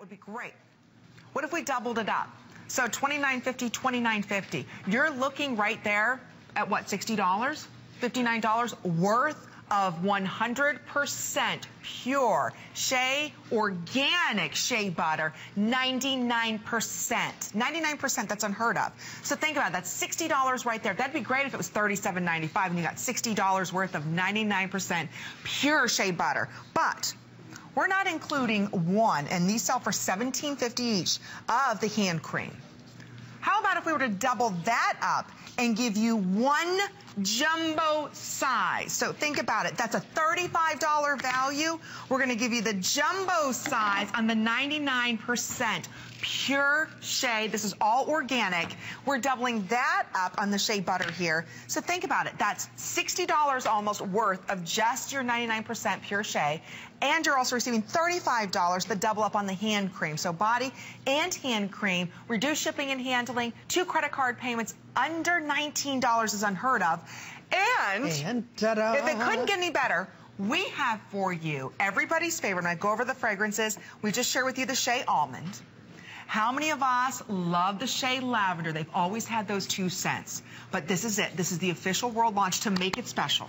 would be great. What if we doubled it up? So $29.50, $29.50. You're looking right there at what, $60? $59 worth of 100% pure shea, organic shea butter, 99%. 99%, that's unheard of. So think about it, that's $60 right there. That'd be great if it was $37.95 and you got $60 worth of 99% pure shea butter. But we're not including one, and these sell for $17.50 each, of the hand cream. How about if we were to double that up and give you one jumbo size? So think about it. That's a $35 value. We're going to give you the jumbo size on the 99% pure shea. This is all organic. We're doubling that up on the shea butter here. So think about it. That's $60 almost worth of just your 99% pure shea. And you're also receiving $35, the double up on the hand cream. So body and hand cream, reduced shipping and handling, 2 credit card payments, under $19 is unheard of. And if it couldn't get any better, we have for you everybody's favorite. When I go over the fragrances, we just shared with you the shea almond. How many of us love the shea lavender? They've always had those 2 scents. But this is it. This is the official world launch to make it special.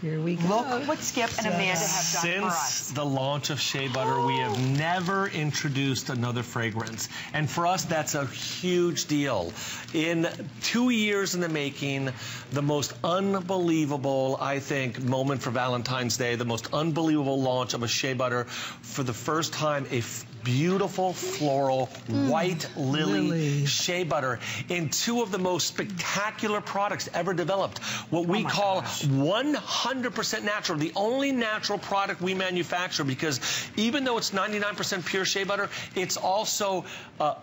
Here we go. Look what Skip and Amanda have done for us. Since the launch of shea butter, we have never introduced another fragrance. And for us, that's a huge deal. In 2 years in the making, the most unbelievable, I think, moment for Valentine's Day, the most unbelievable launch of a shea butter. For the first time, a beautiful floral white lily shea butter in 2 of the most spectacular products ever developed. What we call 100% natural, the only natural product we manufacture, because even though it's 99% pure shea butter, it's also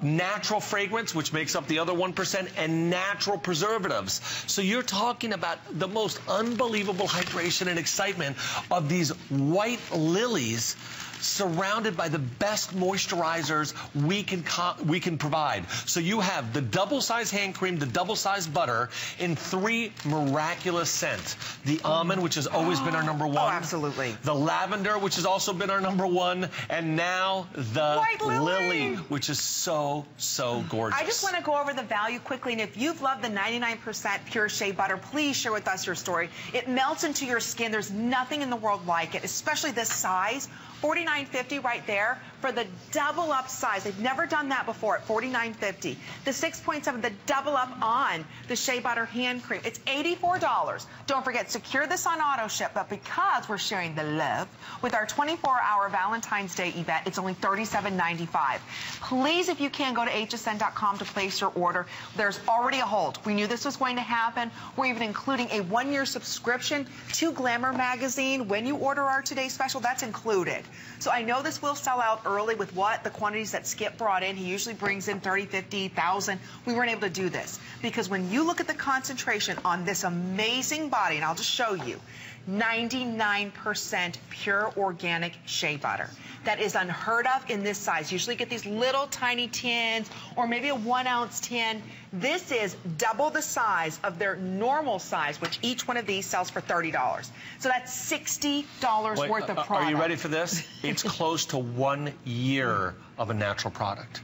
natural fragrance, which makes up the other 1%, and natural preservatives. So you're talking about the most unbelievable hydration and excitement of these white lilies surrounded by the best moisturizers we can provide. So you have the double-sized hand cream, the double-sized butter, in 3 miraculous scents. The almond, which has always been our number 1. Oh, absolutely. The lavender, which has also been our number 1. And now the lily, which is so, so gorgeous. I just want to go over the value quickly. And if you've loved the 99% pure shea butter, please share with us your story. It melts into your skin. There's nothing in the world like it, especially this size. $49.50 right there for the double up size. They've never done that before at $49.50. The 6.7, the double up on the shea butter hand cream. It's $84. Don't forget, secure this on auto ship, but because we're sharing the love with our 24-hour Valentine's Day event, it's only $37.95. Please, if you can, go to hsn.com to place your order. There's already a hold. We knew this was going to happen. We're even including a 1-year subscription to Glamour magazine. When you order our Today Special, that's included. So I know this will sell out early with what? The quantities that Skip brought in. He usually brings in 30, 50, 1,000. We weren't able to do this because when you look at the concentration on this amazing body, and I'll just show you, 99% pure organic shea butter. That is unheard of in this size. Usually get these little tiny tins or maybe a 1-ounce tin. This is double the size of their normal size, which each one of these sells for $30. So that's $60 worth of product. Are you ready for this? It's close to 1 year of a natural product.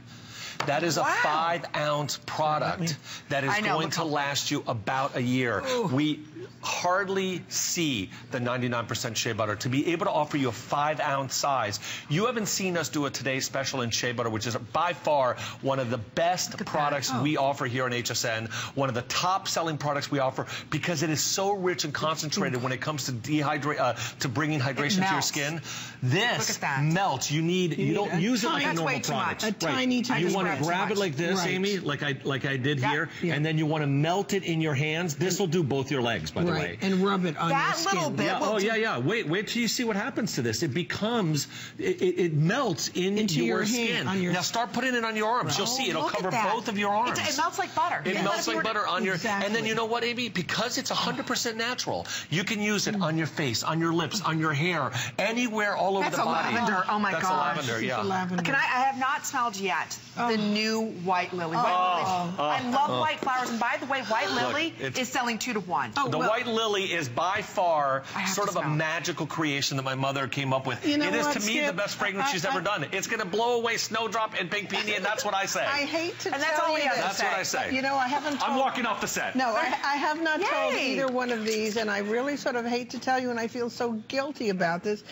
That is a 5-ounce product that is going to last you about a year. Ooh. We hardly see the 99% shea butter. To be able to offer you a 5-ounce size, you haven't seen us do a Today Special in shea butter, which is by far one of the best products we offer here on HSN, one of the top-selling products we offer, because it is so rich and concentrated when it comes to bringing hydration to your skin. This melts. You don't use it like a normal product. A tiny, tiny. You want to grab it like this, Amy, like I did here, and then you want to melt it in your hands. This will do both your legs, by the way. And rub it on your skin. That little bit. Oh, yeah, yeah. Wait till you see what happens to this. It becomes, it melts into your skin. Now start putting it on your arms. You'll see. It'll cover both of your arms. It melts like butter. It melts like butter on your, and then you know what, Amy? Because it's 100% natural, you can use it on your face, on your lips, on your hair, anywhere all over the body. That's a lavender. Oh, my gosh. That's a lavender, yeah. Can I have not smelled yet. The the new white lily. I love white flowers. And by the way, white lily is selling 2 to 1. Oh, the white lily is by far sort of a magical creation that my mother came up with. You know it is, to me, the best fragrance she's ever done. It's going to blow away Snowdrop and Pink Peony, and that's what I say. I hate to tell you, that's what I say. You know, I haven't told, I'm walking off the set. No, I have not told either one of these, and I really sort of hate to tell you, and I feel so guilty about this,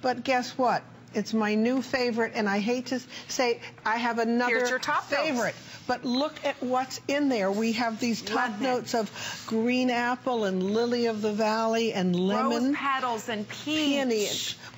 but guess what? It's my new favorite, and I hate to say I have another favorite, but look at what's in there. We have these top notes of green apple and lily of the valley and lemon. Rose petals and peony.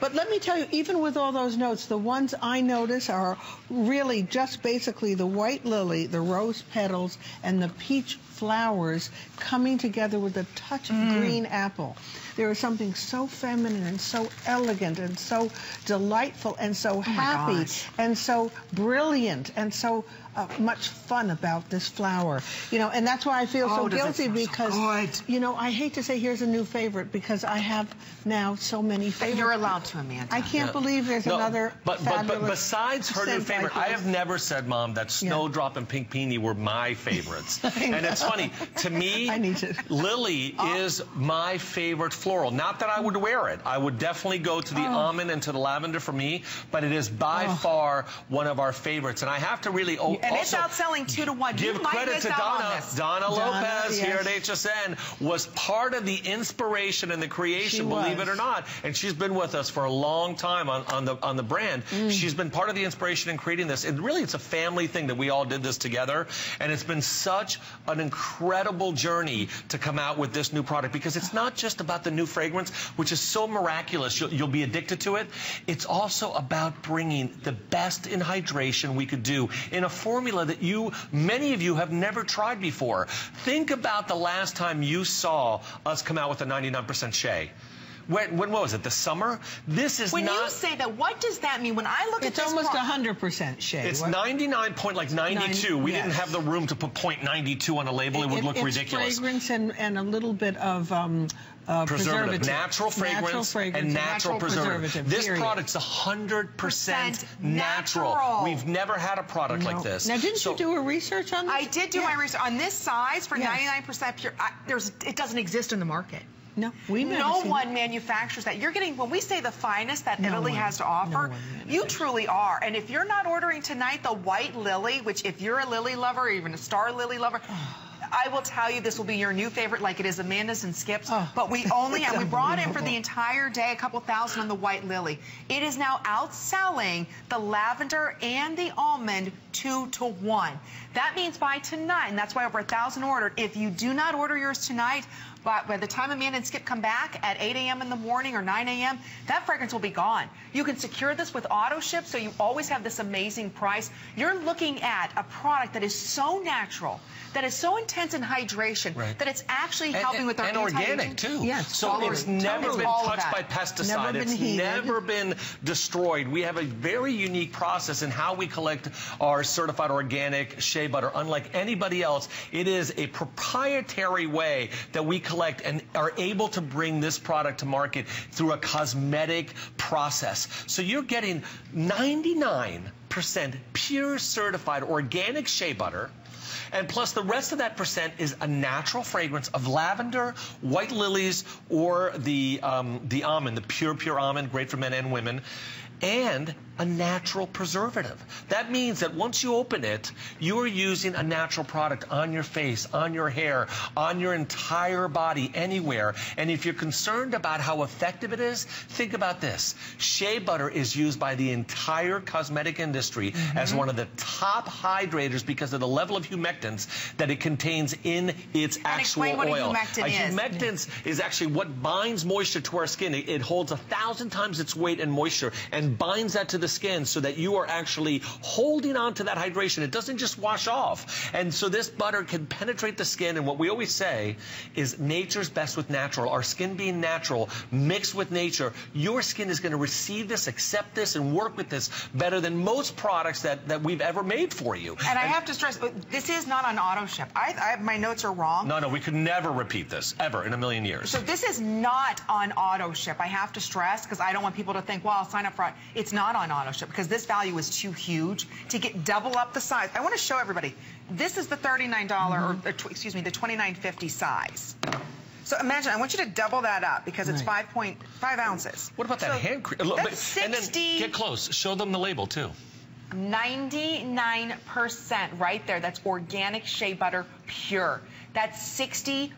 But let me tell you, even with all those notes, the ones I notice are really just basically the white lily, the rose petals, and the peach flowers coming together with a touch of green apple. There is something so feminine and so elegant and so delightful and so happy and so brilliant and so much fun about this flower. You know, and that's why I feel so guilty because, you know, I hate to say here's a new favorite because I have now so many favorites. You're allowed to, Amanda. I can't believe there's another but besides her new favorite, I have never said, Mom, that Snowdrop and Pink Peony were my favorites. And it's funny, to me, lily is my favorite floral. Not that I would wear it. I would definitely go to the almond and to the lavender for me, but it is by far one of our favorites. And I have to really and it's outselling 2 to 1. Give credit to Donna. Donna Lopez here at HSN was part of the inspiration and the creation, believe it or not. And she's been with us for a long time on the brand. She's been part of the inspiration in creating this. And really, it's a family thing that we all did this together. And it's been such an incredible journey to come out with this new product because it's not just about the new fragrance, which is so miraculous. You'll be addicted to it. It's also about bringing the best in hydration we could do in a formula that many of you have never tried before. Think about the last time you saw us come out with a 99% shea. When was it? The summer? This is when you say that, what does that mean? When I look at this, it's almost 100% shade. It's 99.92. We didn't have the room to put 0.92 on a label. It would look ridiculous. It's fragrance and a little bit of preservative. Natural fragrance and natural preservative. This product's 100% natural. We've never had a product like this. Now, didn't you do a research on this? I did do my research. On this size, for 99% pure, it doesn't exist in the market. No, no one manufactures that. You're getting, when we say the finest that Italy has to offer, you truly are. And if you're not ordering tonight the white lily, which if you're a lily lover or even a star lily lover, I will tell you this will be your new favorite like it is Amanda's and Skip's. But we only have, we brought in for the entire day a couple thousand on the white lily. It is now outselling the lavender and the almond 2 to 1. That means by tonight, and that's why over 1,000 ordered, if you do not order yours tonight, but by the time Amanda and Skip come back at 8 a.m. in the morning or 9 a.m., that fragrance will be gone. You can secure this with auto ship, so you always have this amazing price. You're looking at a product that is so natural, that is so intense in hydration, that it's actually helping with our organic, too. Yes. So it's never been touched by pesticide. It's never been destroyed. We have a very unique process in how we collect our certified organic shea butter. Unlike anybody else, it is a proprietary way that we collect and are able to bring this product to market through a cosmetic process. So you're getting 99% pure certified organic shea butter, and plus the rest of that percent is a natural fragrance of lavender, white lilies, or the almond, the pure almond, great for men and women, and a natural preservative. That means that once you open it, you are using a natural product on your face, on your hair, on your entire body, anywhere. And if you're concerned about how effective it is, think about this. Shea butter is used by the entire cosmetic industry as one of the top hydrators because of the level of humectants that it contains in its actual oil. A humectant is actually what binds moisture to our skin. It holds 1,000 times its weight in moisture and binds that to the skin so that you are actually holding on to that hydration. It doesn't just wash off. And so this butter can penetrate the skin, and what we always say is nature's best with natural. Our skin being natural, mixed with nature, your skin is going to receive this, accept this, and work with this better than most products that we've ever made for you. And I have to stress, this is not on auto ship. My notes are wrong. No, we could never repeat this, ever, in a million years. So this is not on auto ship, I have to stress, because I don't want people to think, well, I'll sign up for it. why. It's not on auto ship because this value is too huge to get double up the size. I want to show everybody. This is the $39 or excuse me, the $29.50 size. So imagine, I want you to double that up because it's 5.5 ounces. What about that hand cream? That's 60. And then get close. Show them the label too. 99% right there. That's organic shea butter pure. That's $60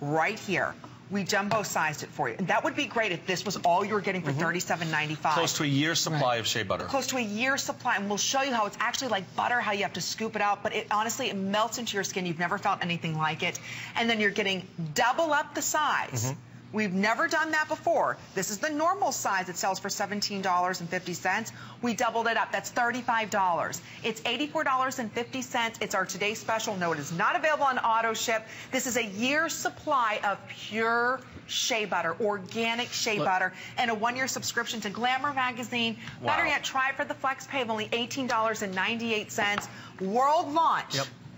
right here. We jumbo-sized it for you. And that would be great if this was all you were getting for $37.95. Close to a year's supply of shea butter. Close to a year's supply. And we'll show you how it's actually like butter, how you have to scoop it out. But it honestly, it melts into your skin. You've never felt anything like it. And then you're getting double up the size. We've never done that before. This is the normal size. It sells for $17.50. We doubled it up. That's $35. It's $84.50. It's our today's special. No, it is not available on auto ship. This is a year's supply of pure shea butter, organic shea butter, and a one-year subscription to Glamour magazine. Better yet, try for the flex pay of only $18.98. World launch.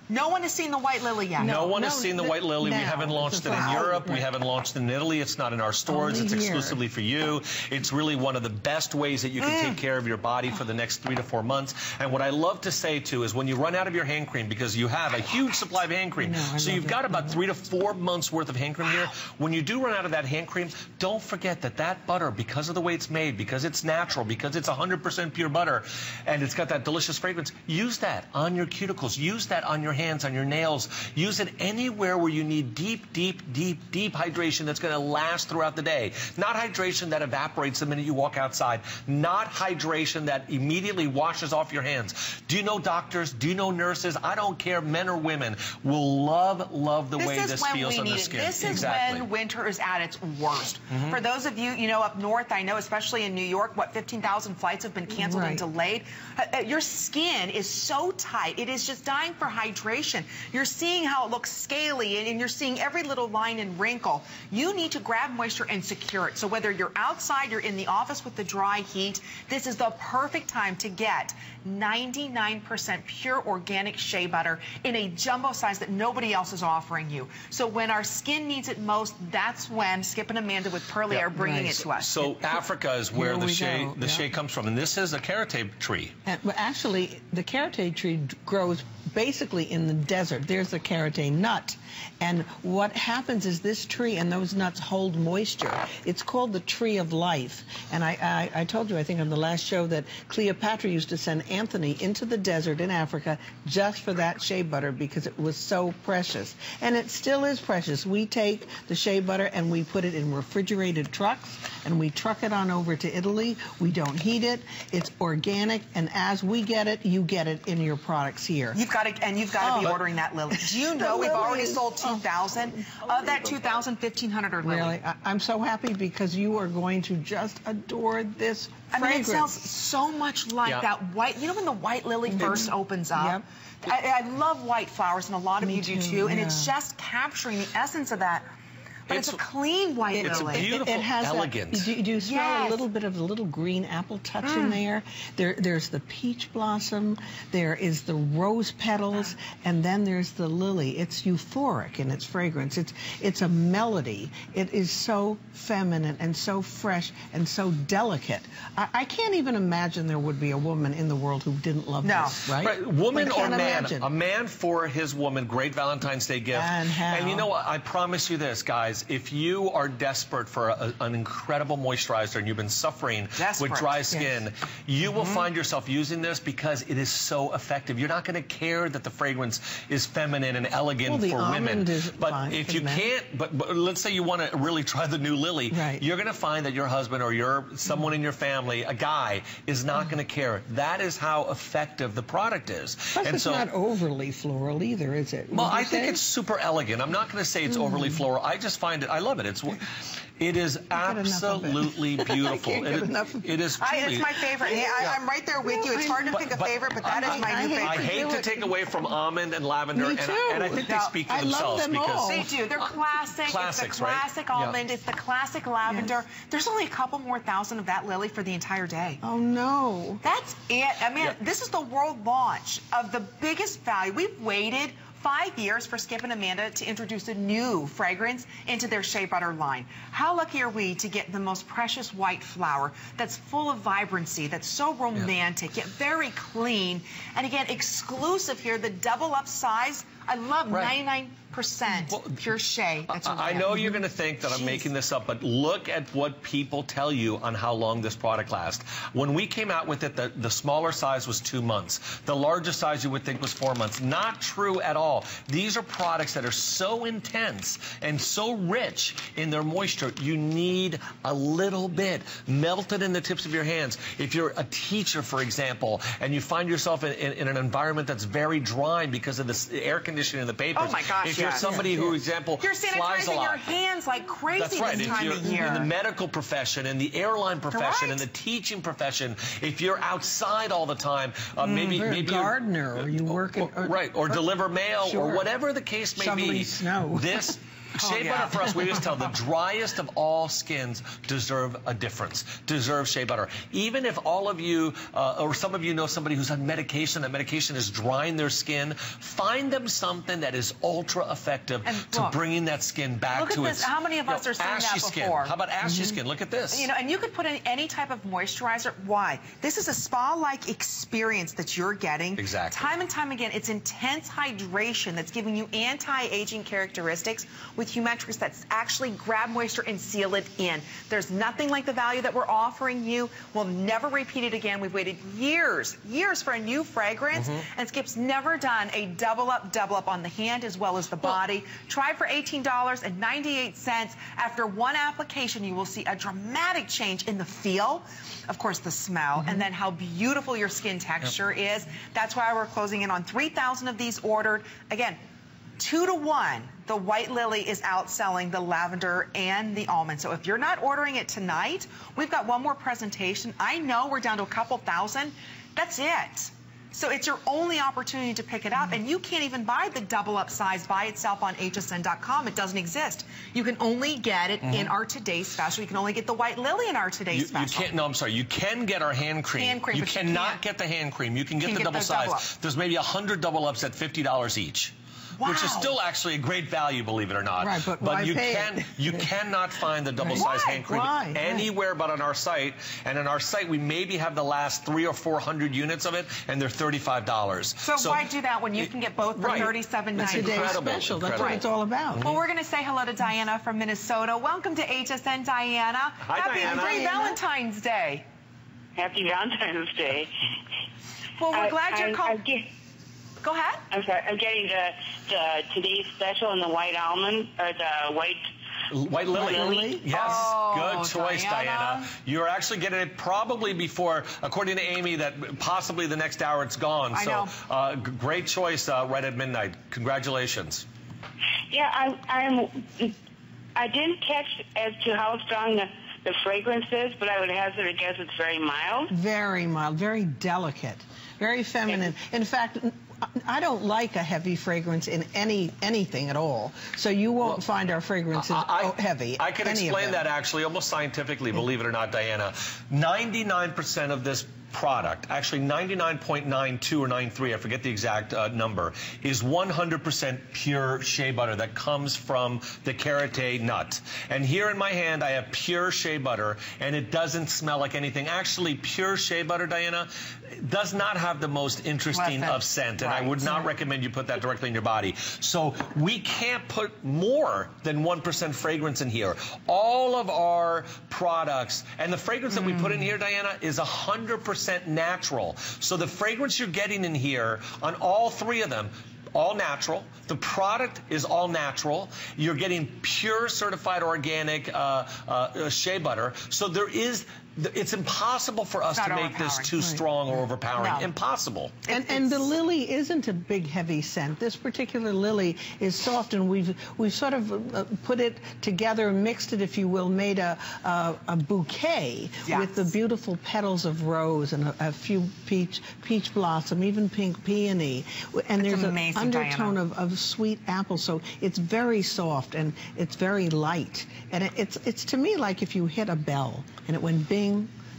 No one has seen the white lily yet. No one has seen the white lily. We haven't launched it in Europe. We haven't launched it in Italy. It's not in our stores. Only it's here. Exclusively for you. It's really one of the best ways that you can take care of your body for the next 3 to 4 months. And what I love to say, too, is when you run out of your hand cream, because you have a huge supply of hand cream, so you've got about 3 to 4 months' worth of hand cream here. When you do run out of that hand cream, don't forget that that butter, because of the way it's made, because it's natural, because it's 100% pure butter, and it's got that delicious fragrance, use that on your cuticles. Use that on your hands, on your nails. Use it anywhere where you need deep, deep, deep, deep hydration that's going to last throughout the day. Not hydration that evaporates the minute you walk outside. Not hydration that immediately washes off your hands. Do you know doctors? Do you know nurses? I don't care, men or women will love the way this feels on the skin. This is when winter is at its worst. For those of you, you know, up north, I know, especially in New York, what, 15,000 flights have been canceled and delayed. Your skin is so tight. It is just dying for hydration. You're seeing how it looks scaly, and you're seeing every little line and wrinkle. You need to grab moisture and secure it. So whether you're outside, you're in the office with the dry heat, this is the perfect time to get 99% pure organic shea butter in a jumbo size that nobody else is offering you. So when our skin needs it most, that's when Skip and Amanda with Perlier are bringing it to us. So Africa is where the shea, shea comes from, and this is a karité tree. Actually, the karité tree grows basically in the desert. There's a karité nut, and what happens is this tree and those nuts hold moisture. It's called the tree of life. And I told you, I think on the last show, that Cleopatra used to send Anthony into the desert in Africa just for that shea butter because it was so precious. And it still is precious. We take the shea butter and we put it in refrigerated trucks and we truck it on over to Italy. We don't heat it. It's organic, and as we get it, you get it in your products here. You've got to, and you've got to be ordering that lily. Do you know we've already sold 2,000? Of that 2,000, 1,500 are lily. Really? I'm so happy because you are going to just adore this fragrance. I mean, it sounds so much like that white, you know, when the white lily first opens up? I love white flowers, and a lot of you do too, and it's just capturing the essence of that. But it's a clean white lily. It's beautiful, it has elegant. Do you smell a little bit of the little green apple touch in there? There's the peach blossom, there is the rose petals, and then there's the lily. It's euphoric in its fragrance. It's a melody. It is so feminine and so fresh and so delicate. I can't even imagine there would be a woman in the world who didn't love this, right? Woman or man, a man for his woman, great Valentine's Day gift. And you know what, I promise you this, guys. If you are desperate for an incredible moisturizer and you've been suffering with dry skin, you will find yourself using this because it is so effective. You're not going to care that the fragrance is feminine and elegant for women. But if you can't, but let's say you want to really try the new lily, you're going to find that your husband or your someone in your family, a guy, is not going to care. That is how effective the product is. Plus, and it's not overly floral either, is it? Well, I think it's super elegant. I'm not going to say it's overly floral. I just find it, I love it. It is absolutely beautiful. It is truly. It's my favorite. Yeah, I'm right there with you. It's hard to pick a favorite, but that is my new favorite. I hate to take away from almond and lavender, and I think they speak for themselves. I love them all. They do. They're classic. Classics, right? It's the classic almond. It's the classic lavender. There's only a couple more thousand of that lily for the entire day. Oh, no. That's it. I mean, this is the world launch of the biggest value. We've waited 5 years for Skip and Amanda to introduce a new fragrance into their shea butter line. How lucky are we to get the most precious white flower that's full of vibrancy, that's so romantic, yet very clean, and again, exclusive here, the double up size. I love 99% pure shea. That's I know you're going to think that I'm making this up, but look at what people tell you on how long this product lasts. When we came out with it, the smaller size was 2 months. The largest size you would think was 4 months. Not true at all. These are products that are so intense and so rich in their moisture. You need a little bit. Melt it in the tips of your hands. If you're a teacher, for example, and you find yourself in an environment that's very dry because of the air conditioning in the papers. Oh my gosh, if you're somebody who, for example, you're flies a lot. Your hands like crazy this time of year. In the medical profession, in the airline profession, in the teaching profession, if you're outside all the time, maybe you're a gardener or you work or deliver mail or whatever the case may be. Snow. This shea butter for us, we just tell the driest of all skins deserve a difference, deserve shea butter. Even if all of you, or some of you know somebody who's on medication, that medication is drying their skin, find them something that is ultra effective to bringing that skin back to its how many of us are seeing that before? Skin. How about ashy skin? Look at this. You know, and you could put in any type of moisturizer. Why? This is a spa-like experience that you're getting. Exactly. Time and time again, it's intense hydration that's giving you anti-aging characteristics with Humetrics that's actually grab moisture and seal it in. There's nothing like the value that we're offering you. We'll never repeat it again. We've waited years, years for a new fragrance, and Skip's never done a double up on the hand as well as the body. Try for $18.98. After one application, you will see a dramatic change in the feel, of course the smell, and then how beautiful your skin texture is. That's why we're closing in on 3,000 of these ordered. Again, 2 to 1, the white lily is outselling the lavender and the almond. So if you're not ordering it tonight, we've got one more presentation. I know we're down to a couple thousand. That's it. So it's your only opportunity to pick it up, and you can't even buy the double up size by itself on hsn.com. It doesn't exist. You can only get it in our today's special. You can only get the white lily in our today's special. You can't, no, I'm sorry. You can get our hand cream. Hand cream, you cannot get the hand cream. You can get the double size. There's maybe 100 double ups at $50 each. Wow. Which is still actually a great value, believe it or not. Right, but you cannot find the double-sized hand cream anywhere but on our site. And on our site, we maybe have the last 300 or 400 units of it, and they're $35. So why do that when you can get both for $37.90? That's today's special. That's what it's all about. Well, we're going to say hello to Diana from Minnesota. Welcome to HSN, Diana. Hi, Diana. Happy Valentine's Day. Happy Valentine's Day. Well, we're glad you're calling. Go ahead. I'm sorry. I'm getting the today's special and the white almond, or the white lily. Yes. Oh, good choice, Diana. You're actually getting it probably before, according to Amy, that possibly the next hour it's gone. So great choice right at midnight. Congratulations. Yeah, I didn't catch as to how strong the fragrance is, but I would hazard a guess it's very mild. Very mild. Very delicate. Very feminine. In fact, I don't like a heavy fragrance in anything at all. So you won't find our fragrances heavy. I can explain that actually almost scientifically, believe it or not, Diana. 99% of this product, actually 99.92 or 93, I forget the exact number, is 100% pure shea butter that comes from the karité nut. And here in my hand, I have pure shea butter, and it doesn't smell like anything. Actually, pure shea butter, Diana, does not have the most interesting of scent, and I would not recommend you put that directly in your body. So we can't put more than 1% fragrance in here. All of our products, and the fragrance that we put in here, Diana, is 100% natural. So the fragrance you're getting in here on all three of them, all natural. The product is all natural. You're getting pure certified organic shea butter. So there is, it's impossible for us to make this too strong or overpowering. No. Impossible. And the lily isn't a big, heavy scent. This particular lily is soft, and we've sort of put it together, mixed it, if you will, made a bouquet with the beautiful petals of rose and a few peach blossom, even pink peony. And there's amazing, an undertone of sweet apple, so it's very soft and it's very light. And it's to me like if you hit a bell and it went bing.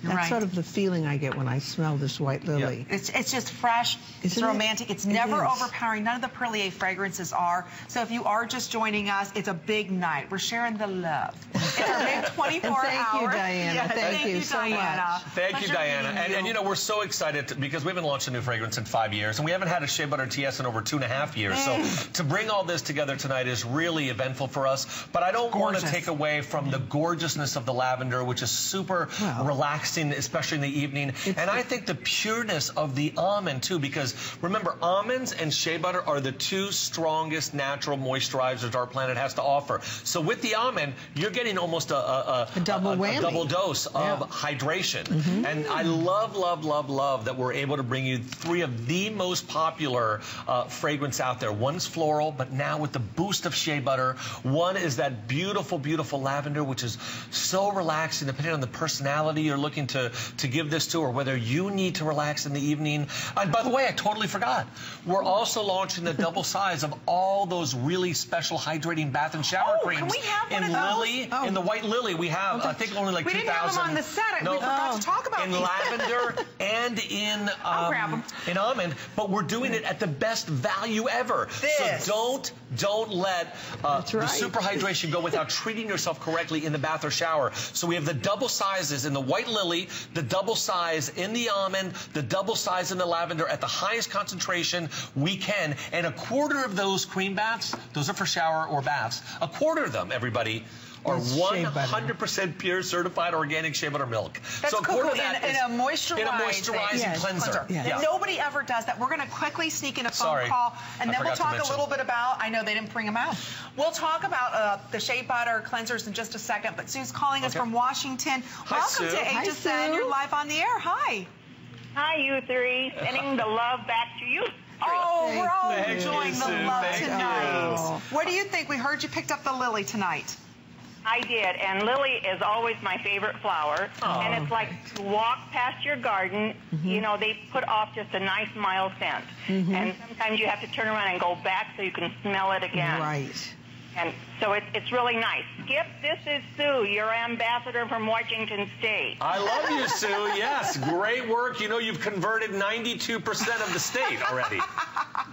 That's right. Sort of the feeling I get when I smell this white lily. Yep. It's just fresh. It's romantic. It's never overpowering. None of the Perlier fragrances are. So if you are just joining us, it's a big night. We're sharing the love. It's our big 24-hour. Thank you, Diana. Yeah, thank you so much. Thank you, Diana. And you know, we're so excited because we haven't launched a new fragrance in 5 years, and we haven't had a Shea Butter TS in over 2.5 years. So to bring all this together tonight is really eventful for us. But I don't want to take away from the gorgeousness of the lavender, which is super relaxing, especially in the evening. And I think the pureness of the almond, too, because remember, almonds and shea butter are the two strongest natural moisturizers our planet has to offer. So with the almond, you're getting almost a double dose of hydration. Mm-hmm. And I love that we're able to bring you three of the most popular fragrance out there. One's floral, but now with the boost of shea butter. One is that beautiful, beautiful lavender, which is so relaxing, depending on the personality you're looking to give this to, or whether you need to relax in the evening. And by the way, I totally forgot. We're also launching the double size of all those really special hydrating bath and shower creams. Can we have one of those? Lily, in the white lily, we have, I think, only like 2,000. We didn't have them on the set. We forgot to talk about them. In lavender and in almond, but we're doing it at the best value ever. So don't let the super hydration go without treating yourself correctly in the bath or shower. So we have the double sizes in the white lily, the double size in the almond, the double size in the lavender at the highest concentration we can. And a quarter of those cream baths, those are for shower or baths, a quarter of them, everybody, are 100% pure certified organic shea butter milk. That's so cool. In a moisturizing cleanser. Yeah. Nobody ever does that. We're going to quickly sneak in a phone call, and then we'll talk a little bit about, I know they didn't bring them out. We'll talk about the shea butter cleansers in just a second, but Sue's calling us from Washington. Hi, Welcome to HSN. You're live on the air. Hi. Hi, you three. Sending the love back to you. Oh, we're all enjoying the love tonight. What do you think? We heard you picked up the lily tonight. I did, and lily is always my favorite flower, and it's like to walk past your garden, you know, they put off just a nice mild scent, and sometimes you have to turn around and go back so you can smell it again. Right. And so it's really nice. Skip, this is Sue, your ambassador from Washington State. I love you, Sue. Yes, great work. You know, you've converted 92% of the state already.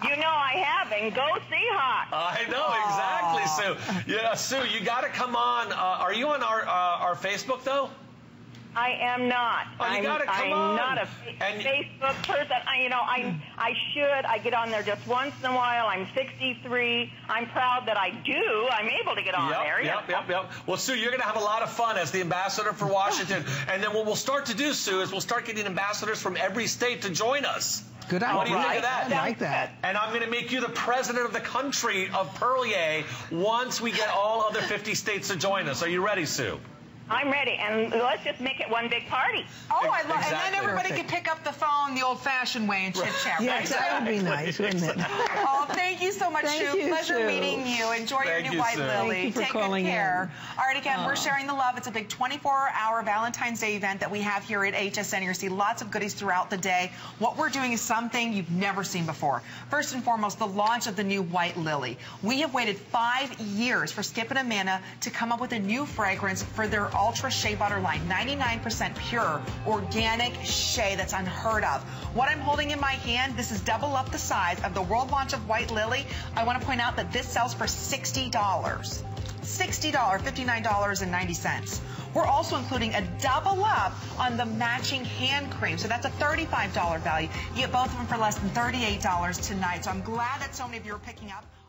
You know I have, and go Seahawks. I know, exactly, Sue. Yeah, Sue, you got to come on. Are you on our Facebook, though? I am not. Oh, you gotta come on. I'm not a Facebook person. I should. I get on there just once in a while. I'm 63. I'm proud that I do. I'm able to get on there. Yep. Well, Sue, you're going to have a lot of fun as the ambassador for Washington. And then what we'll start to do, Sue, is we'll start getting ambassadors from every state to join us. Good idea. What do you think of that? I like that. And I'm going to make you the president of the country of Perlier once we get all other 50 states to join us. Are you ready, Sue? I'm ready, and let's just make it one big party. Oh, I love it. And then everybody can pick up the phone the old-fashioned way and chit-chat. Yes, that would be nice, wouldn't it? Oh, thank you so much, Sue. Pleasure meeting you. Enjoy your new white lily. Take good care. All right, again, we're sharing the love. It's a big 24-hour Valentine's Day event that we have here at HSN. You're going to see lots of goodies throughout the day. What we're doing is something you've never seen before. First and foremost, the launch of the new white lily. We have waited 5 years for Skip and Amanda to come up with a new fragrance for their Ultra Shea Butter line, 99% pure organic shea. That's unheard of. What I'm holding in my hand, this is double up the size of the world launch of White Lily. I want to point out that this sells for $60. $59.90. We're also including a double up on the matching hand cream. So that's a $35 value. You get both of them for less than $38 tonight. So I'm glad that so many of you are picking up.